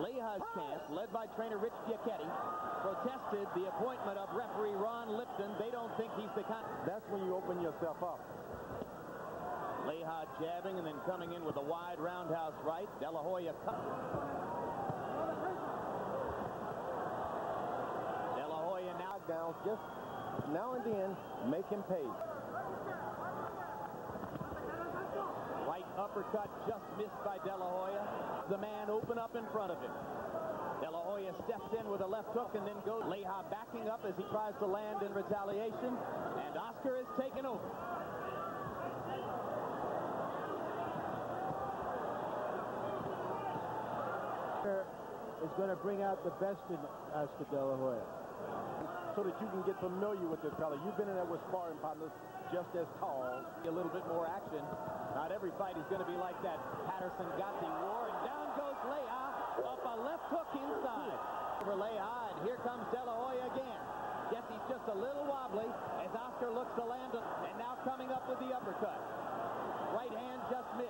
Leija's camp, led by trainer Rich Giacchetti, protested the appointment of referee Ron Lipton. They don't think he's the kind. That's when you open yourself up. Leija jabbing and then coming in with a wide roundhouse right. De La Hoya cut. De La Hoya now down, just now and then, make him pay. Right uppercut just missed by De La Hoya. The man open up in front of him. De La Hoya steps in with a left hook and then goes. Leija backing up as he tries to land in retaliation, and Oscar is taken over. Is going to bring out the best in Oscar De La Hoya, so that you can get familiar with this fella. You've been in there with sparring partners just as tall. A little bit more action. Not every fight is going to be like that. Patterson got the war, and down goes Leija up a left hook inside. Over Leija, and here comes De La Hoya again. Jesse's just a little wobbly as Oscar looks to land, and now coming up with the uppercut. Right hand just missed.